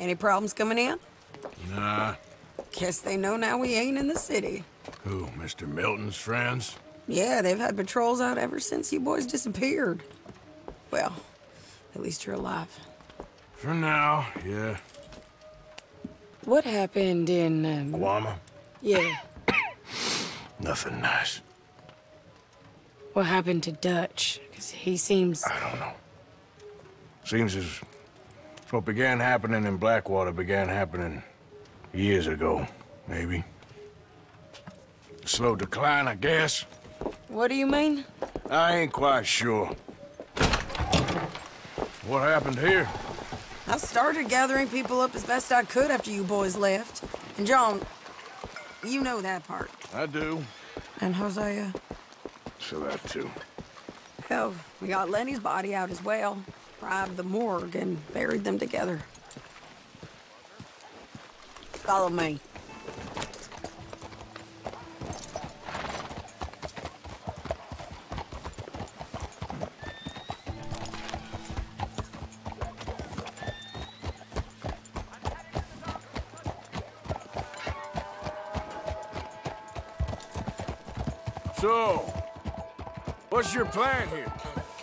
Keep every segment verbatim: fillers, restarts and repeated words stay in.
Any problems coming in? Nah. Guess they know now we ain't in the city. Who, Mister Milton's friends? Yeah, they've had patrols out ever since you boys disappeared. Well, at least you're alive. For now, yeah. What happened in... Um... Guama? Yeah. Nothing nice. What happened to Dutch? Because he seems... I don't know. Seems as... what began happening in Blackwater began happening years ago, maybe. Slow decline, I guess. What do you mean? I ain't quite sure. What happened here? I started gathering people up as best I could after you boys left. And John, you know that part. I do. And Hosea? So that too. Hell, we got Lenny's body out as well. Robbed the morgue and buried them together. Follow me. So, what's your plan here?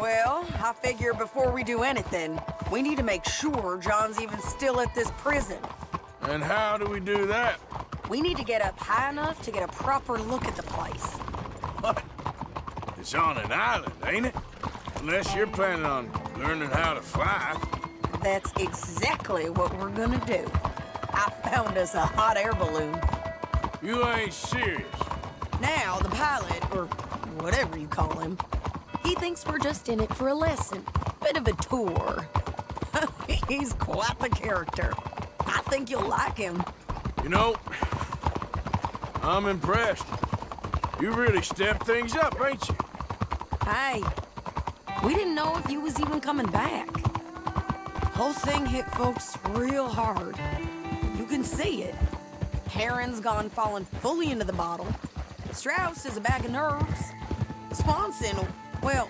Well, I figure before we do anything, we need to make sure John's even still at this prison. And how do we do that? We need to get up high enough to get a proper look at the place. What? It's on an island, ain't it? Unless you're planning on learning how to fly. That's exactly what we're gonna do. I found us a hot air balloon. You ain't serious. Now the pilot, or whatever you call him, he thinks we're just in it for a lesson. Bit of a tour. He's quite the character. I think you'll like him. You know, I'm impressed. You really stepped things up, ain't you? Hey, we didn't know if you was even coming back. Whole thing hit folks real hard. You can see it. Heron's gone falling fully into the bottle. Strauss is a bag of nerves. Swanson... well,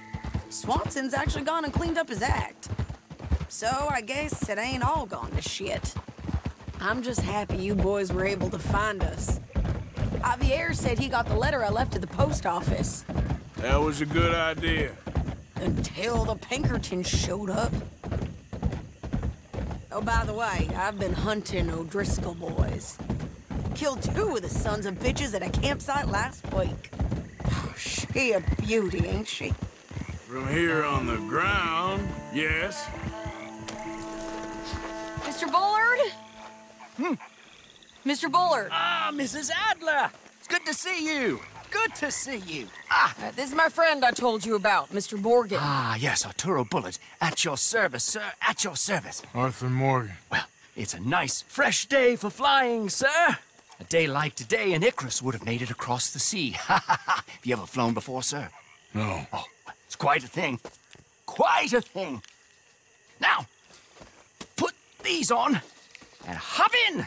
Swanson's actually gone and cleaned up his act. So I guess it ain't all gone to shit. I'm just happy you boys were able to find us. Javier said he got the letter I left at the post office. That was a good idea. Until the Pinkertons showed up. Oh, by the way, I've been hunting O'Driscoll boys. Killed two of the sons of bitches at a campsite last week. She a beauty, ain't she? From here on the ground, yes. Mister Bullard? Hmm. Mister Bullard. Ah, Missus Adler. It's good to see you. Good to see you. Ah. Uh, this is my friend I told you about, Mister Morgan. Ah, yes, Arturo Bullard. At your service, sir. At your service. Arthur Morgan. Well, it's a nice, fresh day for flying, sir. A day like today, and Icarus would have made it across the sea. Ha ha ha! Have you ever flown before, sir? No. Oh, it's quite a thing. Quite a thing. Now, put these on and hop in.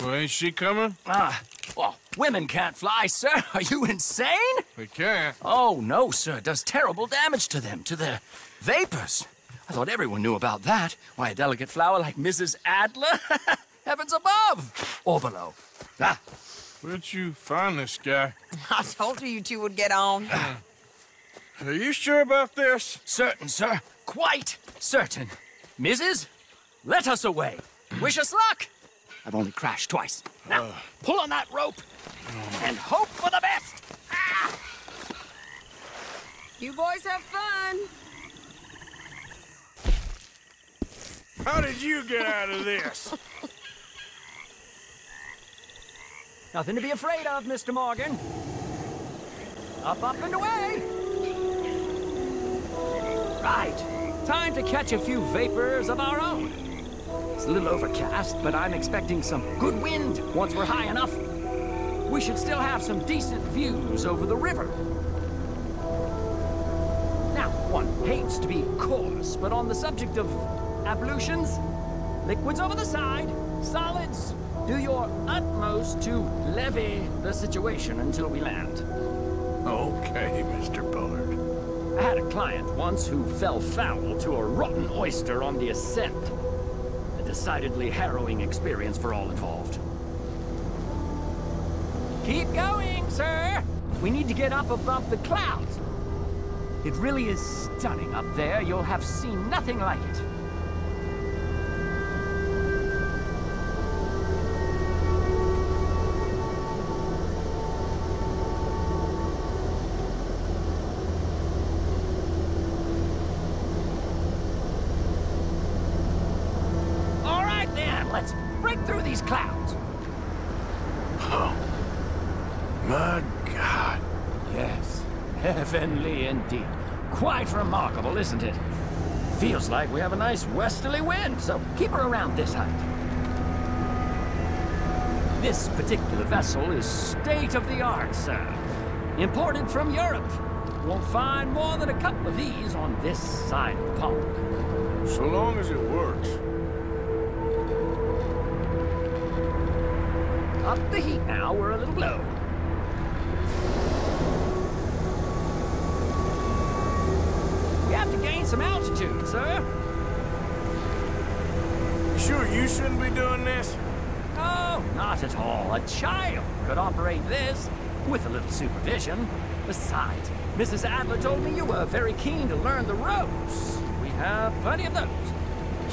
Well, ain't she coming? Ah, uh, well, women can't fly, sir. Are you insane? They can't. Oh, no, sir. It does terrible damage to them, to their vapors. I thought everyone knew about that. Why, a delicate flower like Missus Adler? Heavens above or below. Ah. Where'd you find this guy? I told you you two would get on. Uh, are you sure about this? Certain, sir. Quite certain. Missus, let us away. Wish us luck. I've only crashed twice. Now, uh, pull on that rope and hope for the best. Ah. You boys have fun. How did you get out of this? Nothing to be afraid of, Mister Morgan. Up, up, and away! Right. Time to catch a few vapors of our own. It's a little overcast, but I'm expecting some good wind once we're high enough. We should still have some decent views over the river. Now, one hates to be coarse, but on the subject of ablutions, liquids over the side, solids... do your utmost to levy the situation until we land. Okay, Mister Bullard. I had a client once who fell foul to a rotten oyster on the ascent. decidedly harrowing experience for all involved. Keep going, sir! We need to get up above the clouds. It really is stunning up there. You'll have seen nothing like it. Indeed. Quite remarkable, isn't it? Feels like we have a nice westerly wind, so keep her around this height. This particular vessel is state-of-the-art, sir. Imported from Europe. Won't find more than a couple of these on this side of the pond. So long as it works. Up the heat now, we're a little low. Some altitude, sir. You sure you shouldn't be doing this? Oh, not at all. A child could operate this with a little supervision. Besides, Missus Adler told me you were very keen to learn the ropes. We have plenty of those.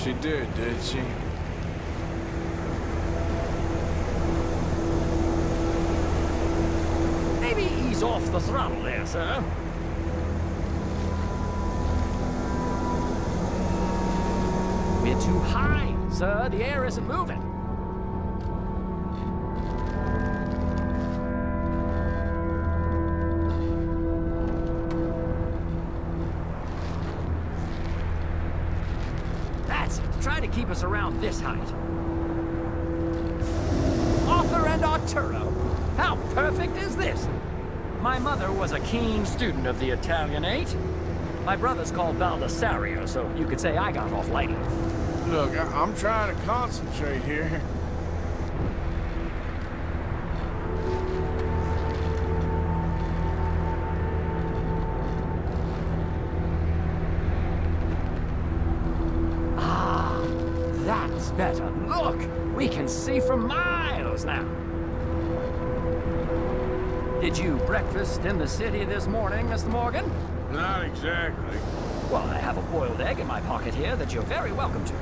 She did, did she? Maybe ease off the throttle there, sir. We're too high, sir. The air isn't moving. That's it. Try to keep us around this height. Arthur and Arturo. How perfect is this? My mother was a keen student of the Italianate. My brother's called Baldessario, so you could say I got off lightly. Look, I I'm trying to concentrate here. Ah, that's better. Look, we can see for miles now. Did you breakfast in the city this morning, Mister Morgan? Not exactly. Well, I have a boiled egg in my pocket here that you're very welcome to.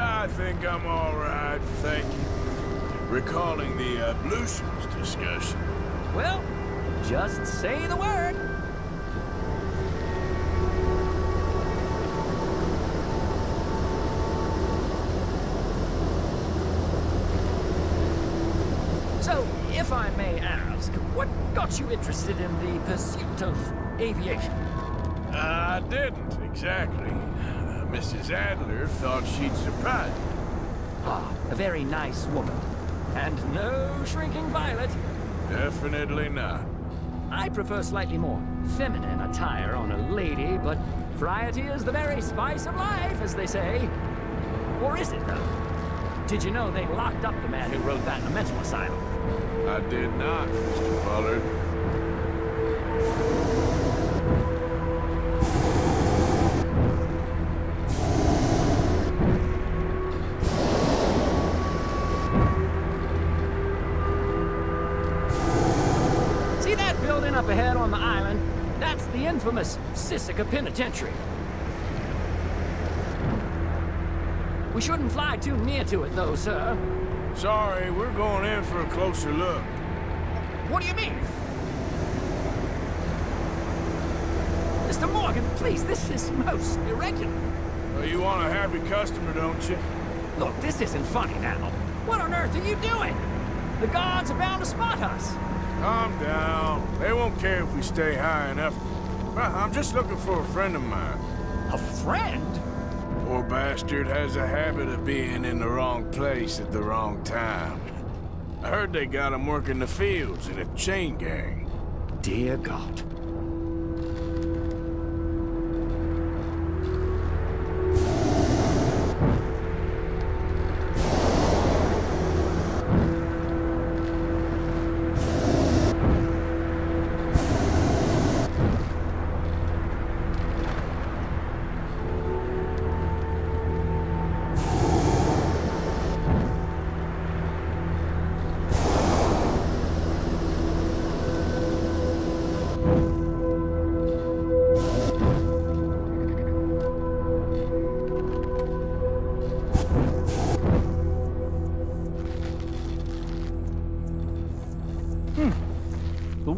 I think I'm all right, thank you. Recalling the ablutions discussion. Well, just say the word. So, if I may ask, what got you interested in the pursuit of aviation? I didn't, exactly. Uh, Missus Adler thought she'd surprise me. Ah, a very nice woman. And no shrinking violet. Definitely not. I prefer slightly more feminine attire on a lady, but variety is the very spice of life, as they say. Or is it, though? Did you know they locked up the man who wrote that in a mental asylum? I did not, Mister Bullard. Infamous Sisica Penitentiary. We shouldn't fly too near to it, though, sir. Sorry, we're going in for a closer look. What do you mean? Mister Morgan, please, this is most irregular. Well, you want a happy customer, don't you? Look, this isn't funny now. What on earth are you doing? The guards are bound to spot us. Calm down. They won't care if we stay high enough. I'm just looking for a friend of mine. A friend? Poor bastard has a habit of being in the wrong place at the wrong time. I heard they got him working the fields in a chain gang. Dear God.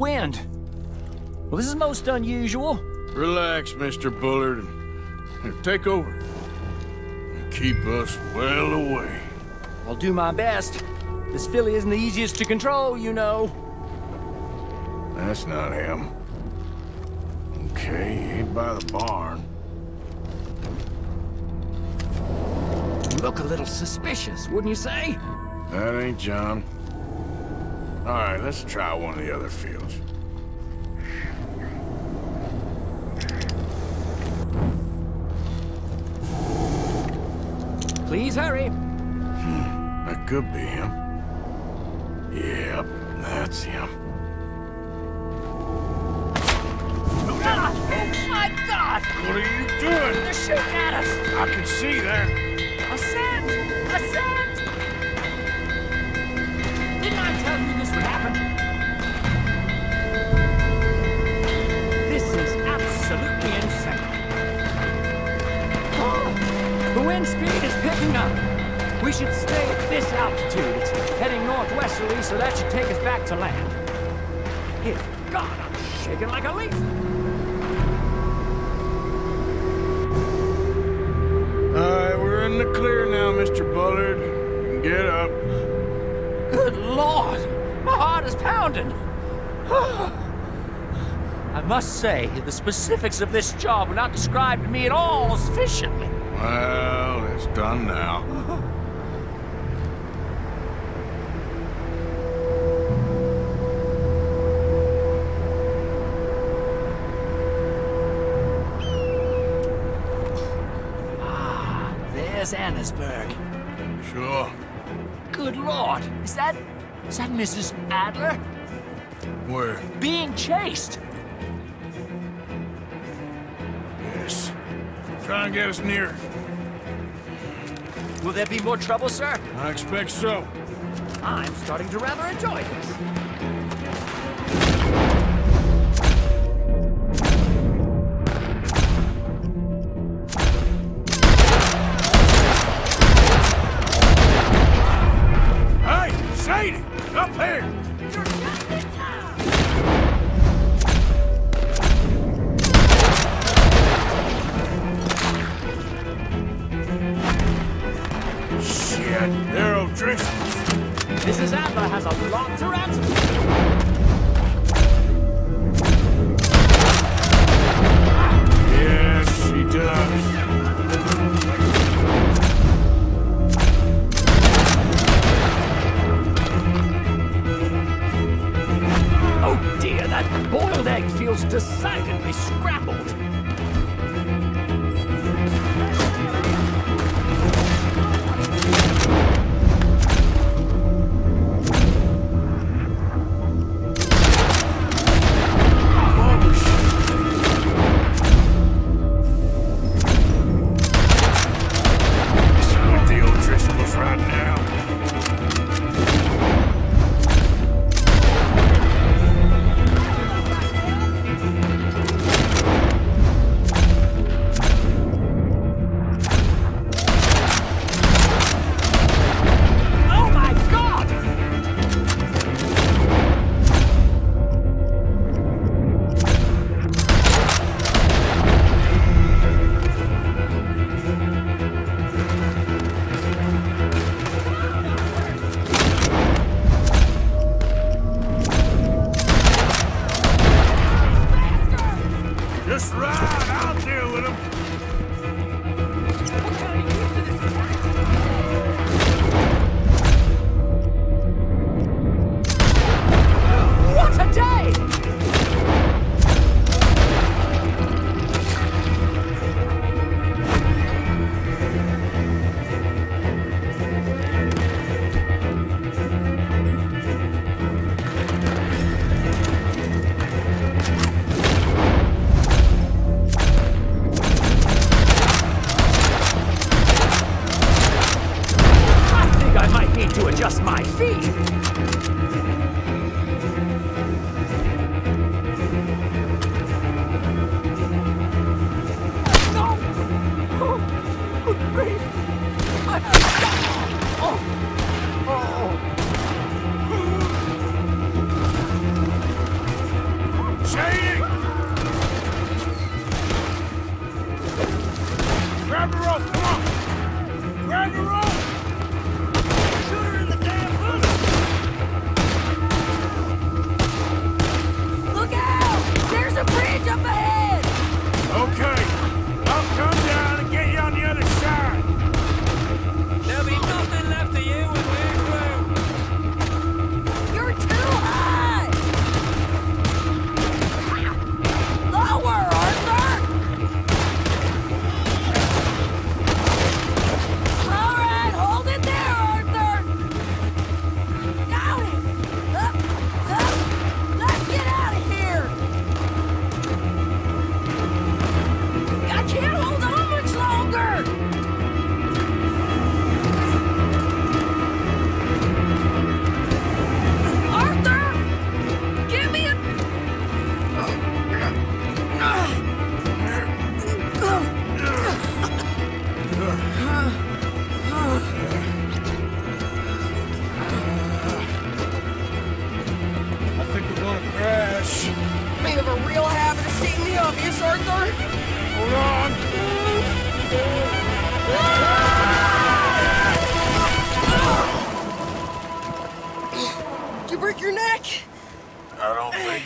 wind. Well, this is most unusual. Relax, Mister Bullard, and take over. And keep us well away. I'll do my best. This filly isn't the easiest to control, you know. That's not him. Okay, he ain't by the barn. Look a little suspicious, wouldn't you say? That ain't John. All right, let's try one of the other fields. Please hurry. Hmm, that could be him. Yep, that's him. God, oh my God! What are you doing? They're shooting at us. I can see there. Ascend! Ascend! Didn't I tell you this would happen? This is absolutely insane. Oh, the wind speed is picking up. We should stay at this altitude. It's heading northwesterly, so that should take us back to land. Here, God, I'm shaking like a leaf. The clear now, Mister Bullard. You can get up. Good Lord! My heart is pounding! I must say, the specifics of this job were not described to me at all sufficiently. Well, it's done now. Annesburg. Sure. Good Lord, is that... is that Missus Adler? Where? Being chased. Yes. Try and get us near. Will there be more trouble, sir? I expect so. I'm starting to rather enjoy this.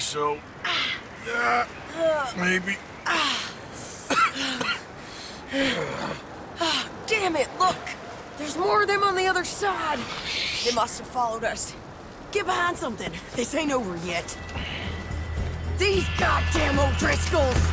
so. Uh, maybe. Oh, damn it, look! There's more of them on the other side. They must have followed us. Get behind something. This ain't over yet. These goddamn O'Driscolls!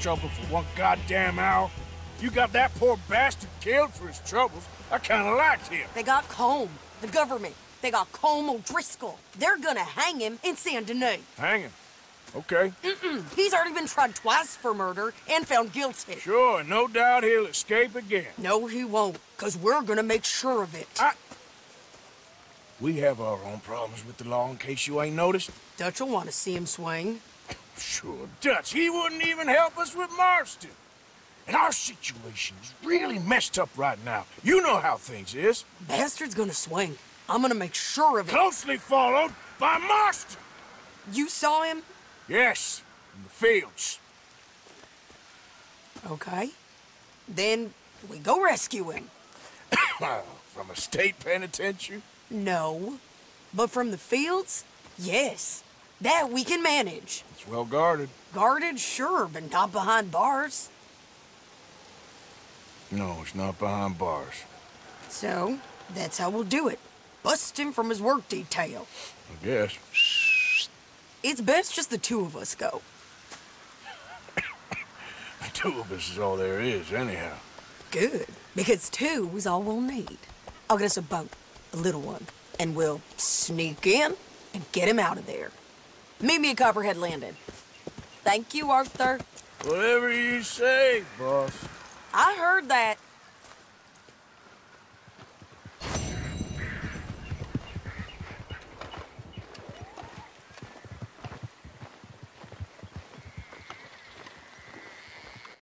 Trouble for one goddamn hour. You got that poor bastard killed for his troubles. I kind of liked him. They got Combe, the government. They got Combe O'Driscoll. They're gonna hang him in Saint-Denis. Hang him? Okay. Mm-mm. He's already been tried twice for murder and found guilty. Sure, no doubt he'll escape again. No, he won't, because we're gonna make sure of it. I... We have our own problems with the law, in case you ain't noticed. Dutch will want to see him swing. Sure, Dutch. He wouldn't even help us with Marston. And our situation is really messed up right now. You know how things is. Bastard's gonna swing. I'm gonna make sure of it. Closely followed by Marston! You saw him? Yes, in the fields. Okay. Then we go rescue him. From a state penitentiary? No. But from the fields? Yes. That we can manage. It's well guarded. Guarded, sure, but not behind bars. No, it's not behind bars. So, that's how we'll do it. Bust him from his work detail. I guess. It's best just the two of us go. The two of us is all there is, anyhow. Good, because two is all we'll need. I'll get us a boat, a little one, and we'll sneak in and get him out of there. Meet me at Copperhead Landing. Thank you, Arthur. Whatever you say, boss. I heard that.